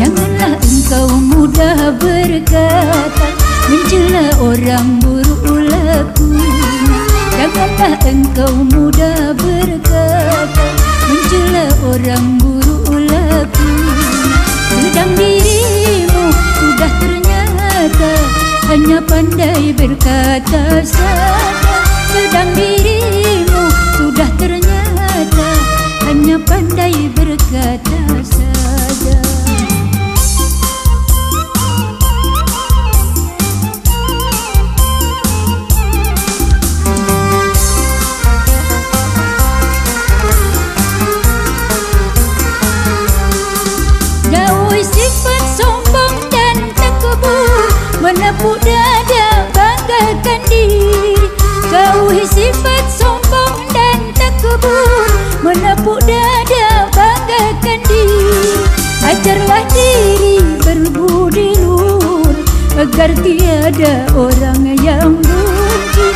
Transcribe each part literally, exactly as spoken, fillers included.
Janganlah engkau mudah berkata mencela orang buruk ulaku. Janganlah engkau mudah berkata mencela orang buruk ulaku. Sedang dirimu sudah ternyata hanya pandai berkata saja. Sedang dirimu sudah ternyata hanya pandai berkata saja. Jauhi sifat sombong dan takabur, menepuk dada banggakan diri. Jauhi sifat sombong dan takabur, menepuk dada banggakan diri. Ajarlah diri berbudi luhur, agar tiada orang yang benci.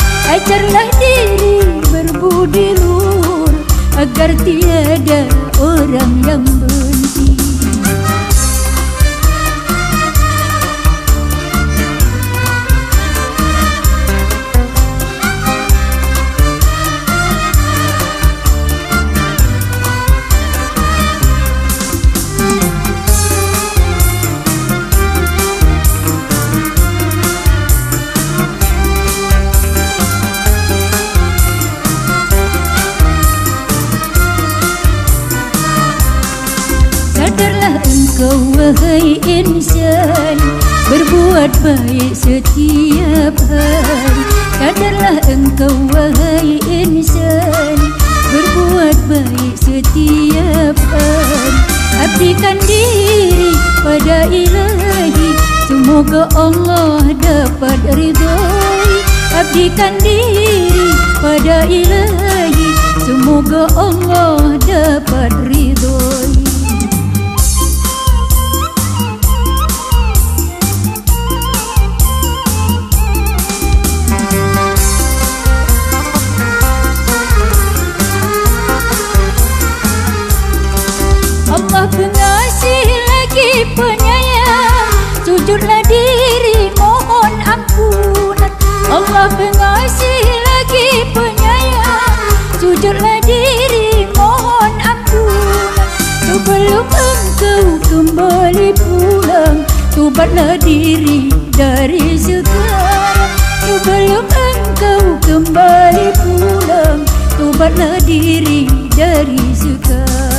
Ajarlah diri berbudi luhur, agar tiada orang yang benci. Kau wahai insan, berbuat baik setiap hari. Sadarlah engkau wahai insan, berbuat baik setiap hari. Abdikan diri pada Ilahi, semoga Allah dapat ridhoi. Abdikan diri pada Ilahi, semoga Allah dapat ridhoi. Allah pengasih lagi penyayang, sujudlah diri mohon ampunan. Allah pengasih lagi penyayang, sujudlah diri mohon ampunan. Sebelum engkau kembali pulang, tobatlah diri dari sekarang. Sebelum engkau kembali pulang, tobatlah diri dari sekarang.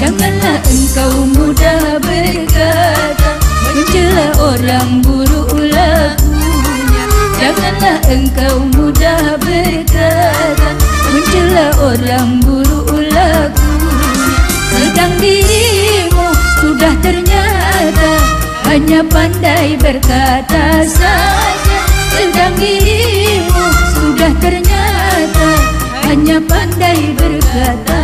Janganlah engkau mudah berkata mencela orang buruk ulakunya. Janganlah engkau mudah berkata mencela orang buruk ulakunya. Sedang dirimu sudah ternyata hanya pandai berkata saja. Sedang dirimu sudah ternyata hanya pandai berkata.